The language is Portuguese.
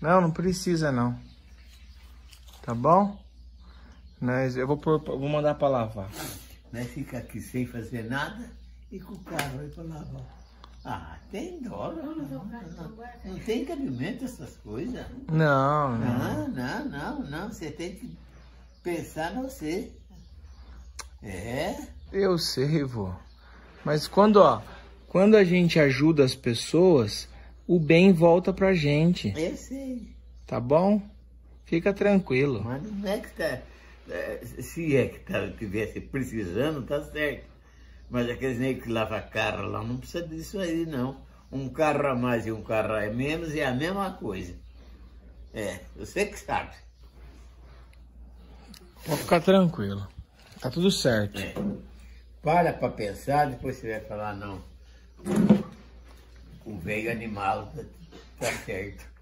Não, não precisa não. Tá bom? Mas eu vou mandar pra lavar. Vai ficar aqui sem fazer nada e com o carro aí pra lavar. Ah, tem dó, não tem cabimento essas coisas. Não, não. Não, você tem que pensar no você. É? Eu sei, vô. Mas quando a gente ajuda as pessoas, o bem volta pra gente. Eu sei. Tá bom? Fica tranquilo. Mas não é que tá... Se é que tá, tivesse precisando, tá certo. Mas aqueles negros que lavam carro lá, não precisa disso aí, não. Um carro a mais e um carro a menos é a mesma coisa. É, você que sabe. Pode ficar tranquilo. Tá tudo certo. É. Pra pensar, depois você vai falar, não. O velho animal tá certo.